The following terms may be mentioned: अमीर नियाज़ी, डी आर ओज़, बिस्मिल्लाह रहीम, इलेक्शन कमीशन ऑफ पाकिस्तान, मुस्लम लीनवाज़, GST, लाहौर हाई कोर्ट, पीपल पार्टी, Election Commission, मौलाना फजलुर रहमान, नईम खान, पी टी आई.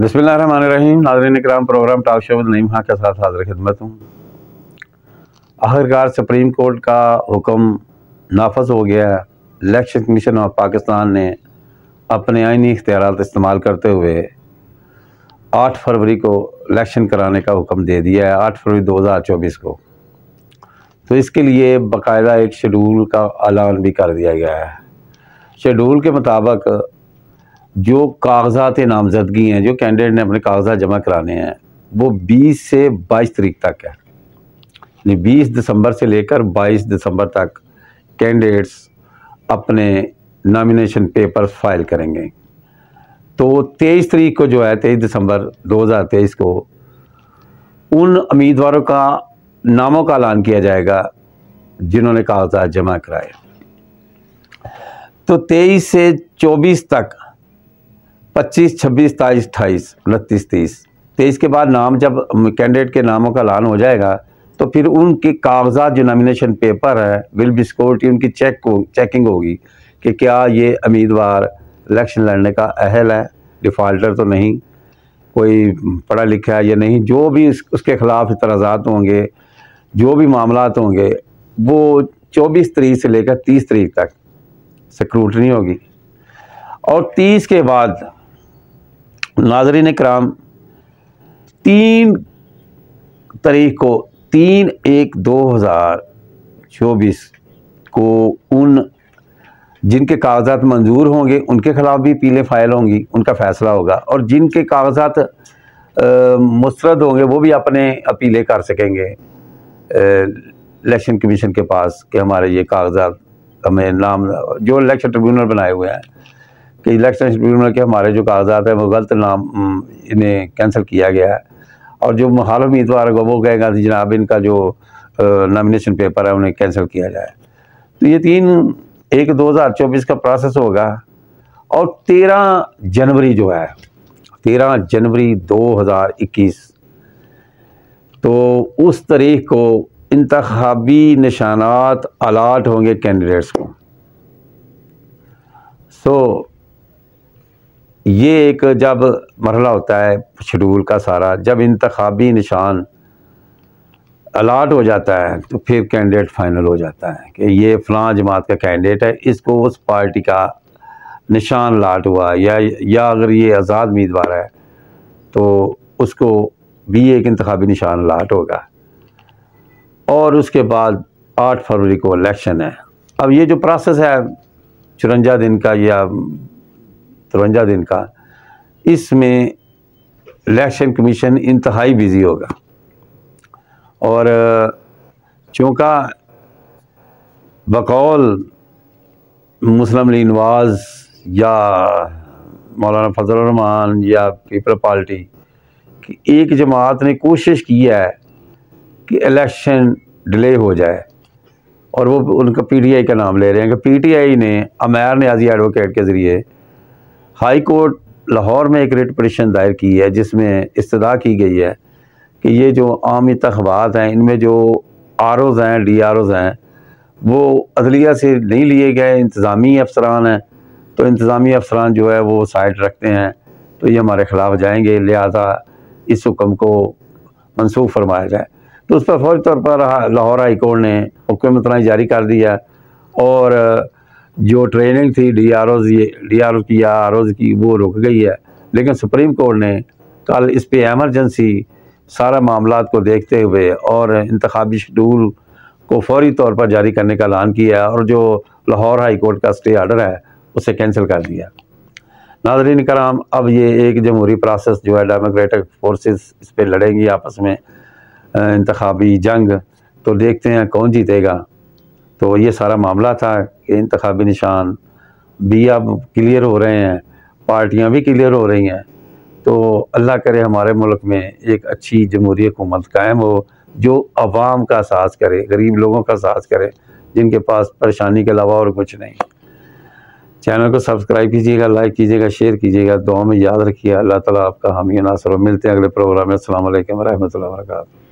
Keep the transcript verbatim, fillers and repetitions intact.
बिस्मिल्लाह रहीम नाज़रीन इकराम, program talk show नईम खान के साथ हाज़िर खिदमत हूँ। आखिरकार सुप्रीम कोर्ट का हुक्म नाफज हो गया है। इलेक्शन कमीशन ऑफ पाकिस्तान ने अपने आइनी इख्तियारात इस्तेमाल करते हुए आठ फरवरी को इलेक्शन कराने का हुक्म दे दिया है, आठ फरवरी दो हज़ार चौबीस को। तो इसके लिए बाकायदा एक शेड्यूल का ऐलान भी कर दिया गया है। शेड्यूल के मुताबिक जो कागजात नामजदगी हैं, जो कैंडिडेट ने अपने कागजात जमा कराने हैं, वो बीस से बाईस तरीक तक है। यानी बीस दिसंबर से लेकर बाईस दिसंबर तक कैंडिडेट्स अपने नामिनेशन पेपर्स फाइल करेंगे। तो तेईस तरीक को जो है तेईस दिसंबर दो हज़ार तेईस को उन उम्मीदवारों का नामों का ऐलान किया जाएगा जिन्होंने कागजात जमा कराए। तो तेईस से चौबीस तक पच्चीस, छब्बीस, सत्ताईस, अट्ठाईस, उनतीस, तीस, तेईस के बाद नाम जब कैंडिडेट के नामों का ऐलान हो जाएगा तो फिर उनके कागजात जो नॉमिनेशन पेपर है विल बी स्क्रूटनी, उनकी चेक को चेकिंग होगी कि क्या ये उम्मीदवार इलेक्शन लड़ने का अहल है, डिफ़ाल्टर तो नहीं, कोई पढ़ा लिखा है या नहीं। जो भी उस, उसके ख़िलाफ़ इतराज़ात होंगे, जो भी मामलात होंगे, वो चौबीस तरीक से लेकर तीस तरीक तक स्क्रूटनी होगी। और तीस के बाद नाज़रीन इकराम तीन तारीख को तीन एक दो हज़ार चौबीस को उन जिनके कागजात मंजूर होंगे उनके ख़िलाफ़ भी अपीलें फ़ाइल होंगी, उनका फ़ैसला होगा। और जिनके कागजात मुस्तरद होंगे वो भी अपने अपीलें कर सकेंगे इलेक्शन कमीशन के पास कि हमारे ये कागजात हमें नाम, जो इलेक्शन ट्रिब्यूनल बनाए हुए हैं कि इलेक्शन ट्रिब्यूनल के हमारे जो कागजात हैं वो गलत नाम इन्हें कैंसिल किया गया है। और जो महाल उम्मीदवार होगा वो कहेगा जनाब इनका जो नॉमिनेशन पेपर है उन्हें कैंसिल किया जाए। तो ये तीन एक दो हज़ार चौबीस का प्रोसेस होगा। और तेरह जनवरी जो है तेरह जनवरी दो हज़ार इक्कीस तो उस तारीख को इंतखाबी निशानात अलाट होंगे कैंडिडेट्स को। सो ये एक जब मरहला होता है शेड्यूल का सारा, जब इंतखाबी निशान अलाट हो जाता है तो फिर कैंडिडेट फाइनल हो जाता है कि ये फ़लाँ जमात का कैंडिडेट है, इसको उस पार्टी का निशान अलाट हुआ, या या अगर ये आज़ाद उम्मीदवार है तो उसको भी एक इंतखाबी निशान अलाट होगा। और उसके बाद आठ फरवरी को इलेक्शन है। अब ये जो प्रोसेस है चुरंजा दिन का या तिरवंजा दिन का, इसमें इलेक्शन कमीशन इंतहाई बिज़ी होगा। और चूँकि बकौल मुस्लम लीनवाज़ या मौलाना फजलुर रहमान या पीपल पार्टी की एक जमात ने कोशिश की है कि इलेक्शन डिले हो जाए, और वो उनका पी टी आई का नाम ले रहे हैं कि पी टी आई ने अमीर नियाज़ी एडवोकेट के ज़रिए हाई कोर्ट लाहौर में एक रिट पिटीशन दायर की है जिसमें इस्तदा की गई है कि ये जो आम इंतख़ाबात हैं इनमें जो आर ओज़ हैं, डी आर ओज़ हैं, वो अदलिया से नहीं लिए गए, इंतज़ामी अफसरान हैं। तो इंतज़ामी अफसरान जो है वो साइड रखते हैं तो ये हमारे ख़िलाफ़ जाएंगे, लिहाजा इस हुक्म को मनसूख फरमाया जाए। तो उस पर फौरी तौर पर लाहौर हाई कोर्ट ने हुक्म इतनाई जारी कर दिया। और जो ट्रेनिंग थी डी आर ओज़ डी आर ओज़ की या आर ओज़ की वो रुक गई है। लेकिन सुप्रीम कोर्ट ने कल इस पर एमरजेंसी सारा मामलात को देखते हुए और इंतखाबी शेड्यूल को फौरी तौर पर जारी करने का ऐलान किया और जो लाहौर हाई कोर्ट का स्टे आर्डर है उसे कैंसिल कर दिया। नाज़रीन कराम, अब ये एक जमहूरी प्रोसेस जो है डेमोक्रेटिक फोर्सेस इस पर लड़ेंगी आपस में इंतखाबी जंग, तो देखते हैं कौन जीतेगा। तो ये सारा मामला था कि इंतखाबी निशान भी अब क्लियर हो रहे हैं, पार्टियाँ भी क्लियर हो रही हैं। तो अल्लाह करे हमारे मुल्क में एक अच्छी जमहूरी हुकूमत कायम हो जो आवाम का साथ करे, गरीब लोगों का साथ करे जिनके पास परेशानी के अलावा और कुछ नहीं। चैनल को सब्सक्राइब कीजिएगा, लाइक कीजिएगा, शेयर कीजिएगा, दुआ में याद रखिए। अल्लाह ताला आपका हामी नासर। मिलते हैं अगले प्रोग्राम में। अस्सलाम वालेकुम रहमतुल्लाहि व बरकातहू।